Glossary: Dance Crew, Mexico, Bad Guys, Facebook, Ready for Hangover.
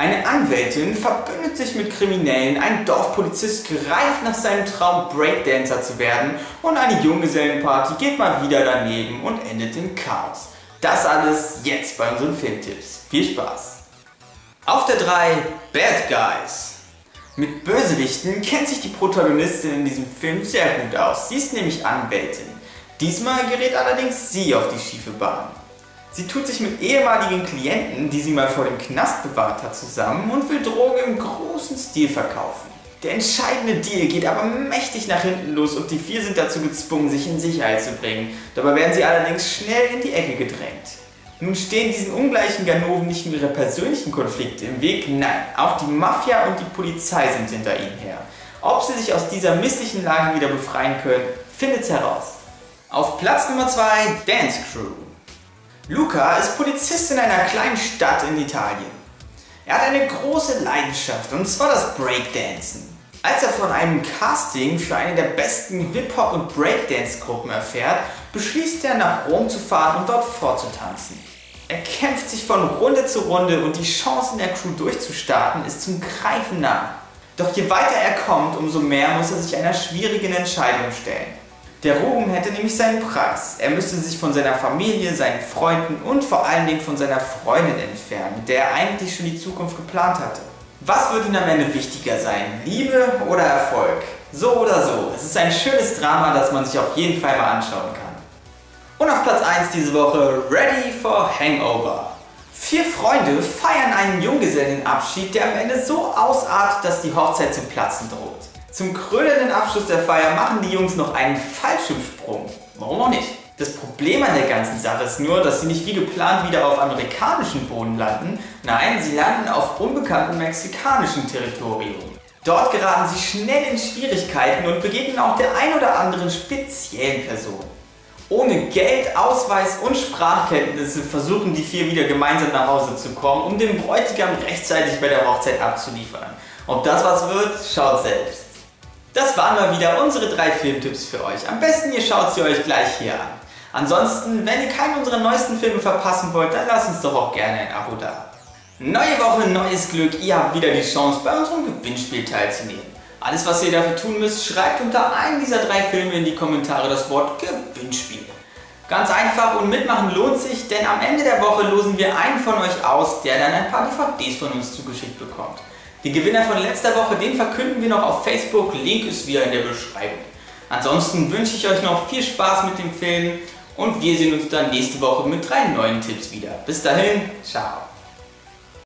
Eine Anwältin verbündet sich mit Kriminellen, ein Dorfpolizist greift nach seinem Traum, Breakdancer zu werden und eine Junggesellenparty geht mal wieder daneben und endet in Chaos. Das alles jetzt bei unseren Filmtipps. Viel Spaß! Auf der 3 Bad Guys. Mit Bösewichten kennt sich die Protagonistin in diesem Film sehr gut aus. Sie ist nämlich Anwältin. Diesmal gerät allerdings sie auf die schiefe Bahn. Sie tut sich mit ehemaligen Klienten, die sie mal vor dem Knast bewahrt hat, zusammen und will Drogen im großen Stil verkaufen. Der entscheidende Deal geht aber mächtig nach hinten los und die vier sind dazu gezwungen, sich in Sicherheit zu bringen. Dabei werden sie allerdings schnell in die Ecke gedrängt. Nun stehen diesen ungleichen Ganoven nicht nur ihre persönlichen Konflikte im Weg, nein, auch die Mafia und die Polizei sind hinter ihnen her. Ob sie sich aus dieser misslichen Lage wieder befreien können, findet's heraus. Auf Platz Nummer 2 Dance Crew. Luca ist Polizist in einer kleinen Stadt in Italien. Er hat eine große Leidenschaft, und zwar das Breakdancen. Als er von einem Casting für eine der besten Hip-Hop- und Breakdance-Gruppen erfährt, beschließt er, nach Rom zu fahren und dort vorzutanzen. Er kämpft sich von Runde zu Runde und die Chance, in der Crew durchzustarten, ist zum Greifen nah. Doch je weiter er kommt, umso mehr muss er sich einer schwierigen Entscheidung stellen. Der Ruhm hätte nämlich seinen Preis. Er müsste sich von seiner Familie, seinen Freunden und vor allen Dingen von seiner Freundin entfernen, mit der er eigentlich schon die Zukunft geplant hatte. Was wird ihm am Ende wichtiger sein? Liebe oder Erfolg? So oder so. Es ist ein schönes Drama, das man sich auf jeden Fall mal anschauen kann. Und auf Platz 1 diese Woche Ready for Hangover. 4 Freunde feiern einen Junggesellenabschied, der am Ende so ausartet, dass die Hochzeit zum Platzen droht. Zum krönenden Abschluss der Feier machen die Jungs noch einen Fallschirmsprung. Warum auch nicht? Das Problem an der ganzen Sache ist nur, dass sie nicht wie geplant wieder auf amerikanischem Boden landen. Nein, sie landen auf unbekanntem mexikanischen Territorium. Dort geraten sie schnell in Schwierigkeiten und begegnen auch der ein oder anderen speziellen Person. Ohne Geld, Ausweis und Sprachkenntnisse versuchen die vier wieder gemeinsam nach Hause zu kommen, um den Bräutigam rechtzeitig bei der Hochzeit abzuliefern. Ob das was wird, schaut selbst. Das waren mal wieder unsere 3 Filmtipps für euch. Am besten ihr schaut sie euch gleich hier an. Ansonsten, wenn ihr keinen unserer neuesten Filme verpassen wollt, dann lasst uns doch auch gerne ein Abo da. Neue Woche, neues Glück. Ihr habt wieder die Chance, bei unserem Gewinnspiel teilzunehmen. Alles, was ihr dafür tun müsst, schreibt unter einem dieser 3 Filme in die Kommentare das Wort Gewinnspiel. Ganz einfach und mitmachen lohnt sich, denn am Ende der Woche losen wir einen von euch aus, der dann ein paar DVDs von uns zugeschickt bekommt. Den Gewinner von letzter Woche, den verkünden wir noch auf Facebook, Link ist wieder in der Beschreibung. Ansonsten wünsche ich euch noch viel Spaß mit dem Film und wir sehen uns dann nächste Woche mit 3 neuen Tipps wieder. Bis dahin, ciao!